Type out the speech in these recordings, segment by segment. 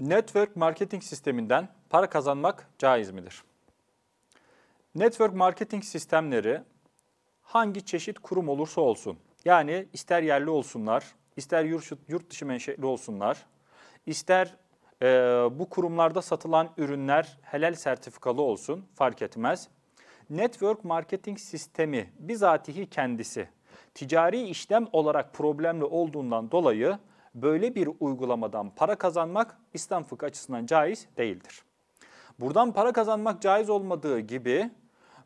Network marketing sisteminden para kazanmak caiz midir? Network marketing sistemleri hangi çeşit kurum olursa olsun, yani ister yerli olsunlar, ister yurt dışı menşeli olsunlar, ister bu kurumlarda satılan ürünler helal sertifikalı olsun, fark etmez. Network marketing sistemi bizatihi kendisi ticari işlem olarak problemli olduğundan dolayı böyle bir uygulamadan para kazanmak İslam fıkıh açısından caiz değildir. Buradan para kazanmak caiz olmadığı gibi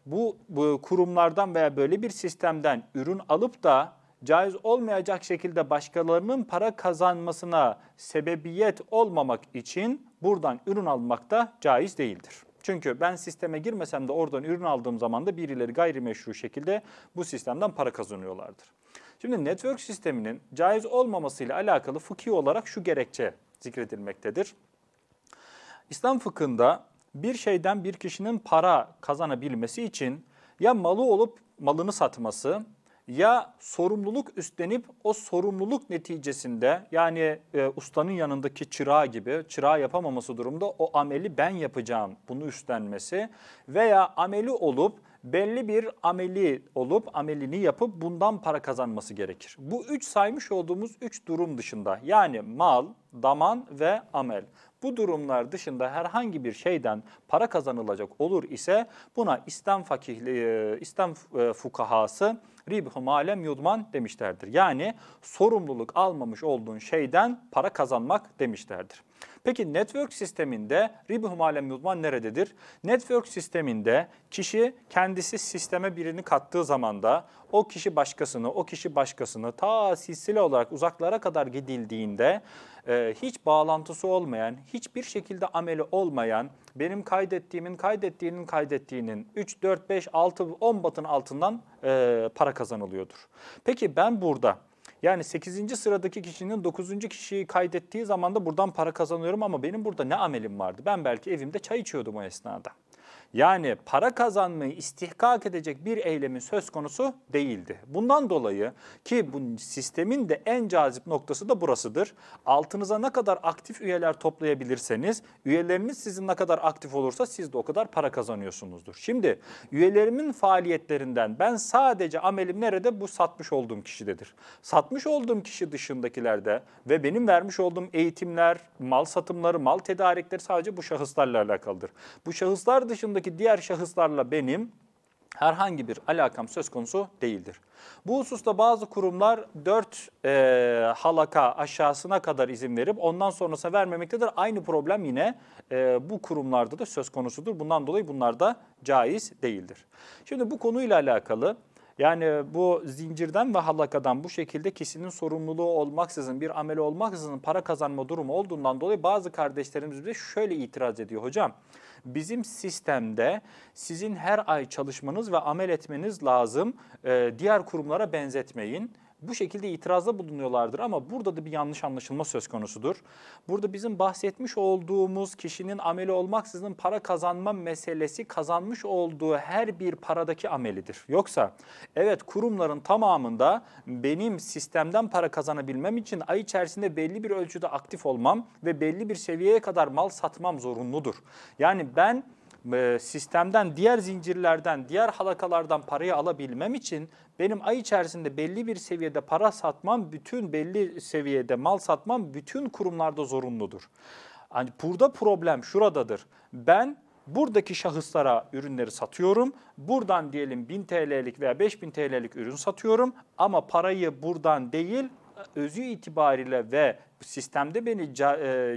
bu kurumlardan veya böyle bir sistemden ürün alıp da caiz olmayacak şekilde başkalarının para kazanmasına sebebiyet olmamak için buradan ürün almak da caiz değildir. Çünkü ben sisteme girmesem de oradan ürün aldığım zaman da birileri gayrimeşru şekilde bu sistemden para kazanıyorlardır. Şimdi network sisteminin caiz olmamasıyla alakalı fıkhi olarak şu gerekçe zikredilmektedir. İslam fıkhında bir şeyden bir kişinin para kazanabilmesi için ya malı olup malını satması, ya sorumluluk üstlenip o sorumluluk neticesinde yani ustanın yanındaki çırağı gibi çırağı yapamaması durumda o ameli ben yapacağım bunu üstlenmesi veya ameli olup belli bir amelini yapıp bundan para kazanması gerekir. Bu üç saymış olduğumuz üç durum dışında yani mal, daman ve amel. Bu durumlar dışında herhangi bir şeyden para kazanılacak olur ise buna İslam fukahası ribhu malem yudman demişlerdir. Yani sorumluluk almamış olduğun şeyden para kazanmak demişlerdir. Peki network sisteminde ribhu malem yudman nerededir? Network sisteminde kişi kendisi sisteme birini kattığı zaman da o kişi başkasını, ta silsile olarak uzaklara kadar gidildiğinde hiç bağlantısı olmayan, hiçbir şekilde ameli olmayan, benim kaydettiğimin, kaydettiğinin 3, 4, 5, 6, 10 batın altından para kazanılıyordur. Peki ben burada yani 8. sıradaki kişinin 9. kişiyi kaydettiği zaman da buradan para kazanıyorum ama benim burada ne amelim vardı? Ben belki evimde çay içiyordum o esnada. Yani para kazanmayı istihkak edecek bir eylemin söz konusu değildi. Bundan dolayı ki bu sistemin de en cazip noktası da burasıdır. Altınıza ne kadar aktif üyeler toplayabilirseniz, üyeleriniz sizin ne kadar aktif olursa siz de o kadar para kazanıyorsunuzdur. Şimdi üyelerimin faaliyetlerinden ben sadece amelim nerede? Bu satmış olduğum kişidedir. Satmış olduğum kişi dışındakilerde ve benim vermiş olduğum eğitimler, mal satımları, mal tedarikleri sadece bu şahıslarla alakalıdır. Bu şahıslar dışındaki diğer şahıslarla benim herhangi bir alakam söz konusu değildir. Bu hususta bazı kurumlar 4 halaka aşağısına kadar izin verip ondan sonrasına vermemektedir. Aynı problem yine bu kurumlarda da söz konusudur. Bundan dolayı bunlar da caiz değildir. Şimdi bu konuyla alakalı yani bu zincirden ve halakadan bu şekilde kişinin sorumluluğu olmaksızın, bir ameli olmaksızın para kazanma durumu olduğundan dolayı bazı kardeşlerimiz bize şöyle itiraz ediyor. Hocam bizim sistemde sizin her ay çalışmanız ve amel etmeniz lazım, diğer kurumlara benzetmeyin. Bu şekilde itirazda bulunuyorlardır ama burada da bir yanlış anlaşılma söz konusudur. Burada bizim bahsetmiş olduğumuz kişinin ameli olmaksızın para kazanma meselesi kazanmış olduğu her bir paradaki amelidir. Yoksa evet kurumların tamamında benim sistemden para kazanabilmem için ay içerisinde belli bir ölçüde aktif olmam ve belli bir seviyeye kadar mal satmam zorunludur. Yani ben sistemden, diğer zincirlerden, diğer halakalardan parayı alabilmem için benim ay içerisinde belli bir seviyede para satmam, bütün belli seviyede mal satmam bütün kurumlarda zorunludur. Yani burada problem şuradadır. Ben buradaki şahıslara ürünleri satıyorum. Buradan diyelim 1000 TL'lik veya 5000 TL'lik ürün satıyorum ama parayı buradan değil, özü itibariyle ve sistemde beni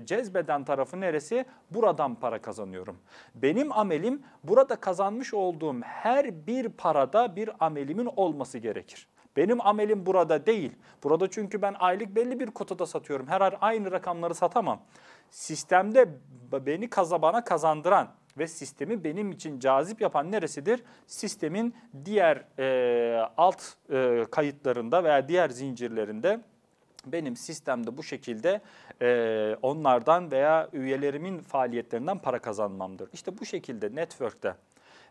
cezbeden tarafı neresi? Buradan para kazanıyorum. Benim amelim burada kazanmış olduğum her bir parada bir amelimin olması gerekir. Benim amelim burada değil. Burada çünkü ben aylık belli bir kotada satıyorum. Her ay aynı rakamları satamam. Sistemde beni bana kazandıran ve sistemi benim için cazip yapan neresidir? Sistemin diğer kayıtlarında veya diğer zincirlerinde benim sistemde bu şekilde onlardan veya üyelerimin faaliyetlerinden para kazanmamdır. İşte bu şekilde network'te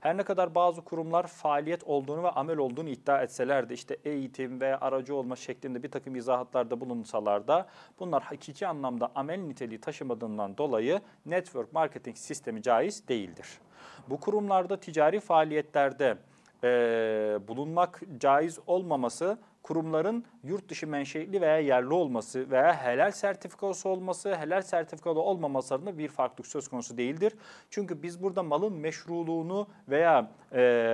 Her ne kadar bazı kurumlar faaliyet olduğunu ve amel olduğunu iddia etseler de işte eğitim ve aracı olma şeklinde bir takım izahatlarda bulunsalar da bunlar hakiki anlamda amel niteliği taşımadığından dolayı network marketing sistemi caiz değildir. Bu kurumlarda ticari faaliyetlerde bulunmak caiz olmaması, kurumların yurt dışı menşeili veya yerli olması veya helal sertifikası olması, helal sertifikalı olmaması adına bir farklılık söz konusu değildir. Çünkü biz burada malın meşruluğunu veya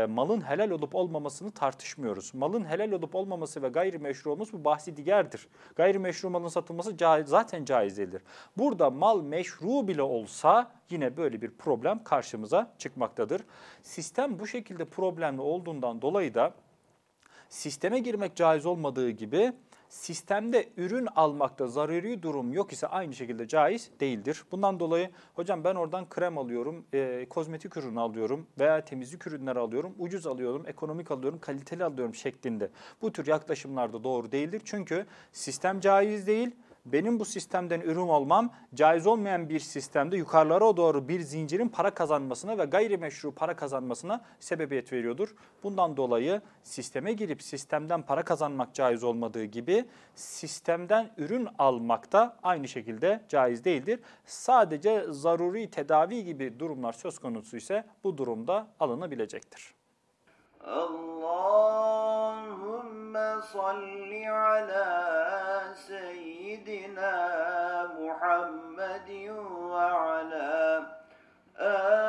malın helal olup olmamasını tartışmıyoruz. Malın helal olup olmaması ve gayrimeşru olması bu bahsi diğerdir. Gayrimeşru malın satılması zaten caiz değildir. Burada mal meşru bile olsa yine böyle bir problem karşımıza çıkmaktadır. Sistem bu şekilde problemli olduğundan dolayı da sisteme girmek caiz olmadığı gibi sistemde ürün almakta zaruri durum yok ise aynı şekilde caiz değildir. Bundan dolayı hocam ben oradan krem alıyorum, kozmetik ürün alıyorum veya temizlik ürünleri alıyorum, ucuz alıyorum, ekonomik alıyorum, kaliteli alıyorum şeklinde. Bu tür yaklaşımlar da doğru değildir. Çünkü sistem caiz değil. Benim bu sistemden ürün almam caiz olmayan bir sistemde yukarılara doğru bir zincirin para kazanmasına ve gayrimeşru para kazanmasına sebebiyet veriyordur. Bundan dolayı sisteme girip sistemden para kazanmak caiz olmadığı gibi sistemden ürün almak da aynı şekilde caiz değildir. Sadece zaruri tedavi gibi durumlar söz konusu ise bu durumda alınabilecektir. Allahümme salli ala seyyidina Muhammedin ve ala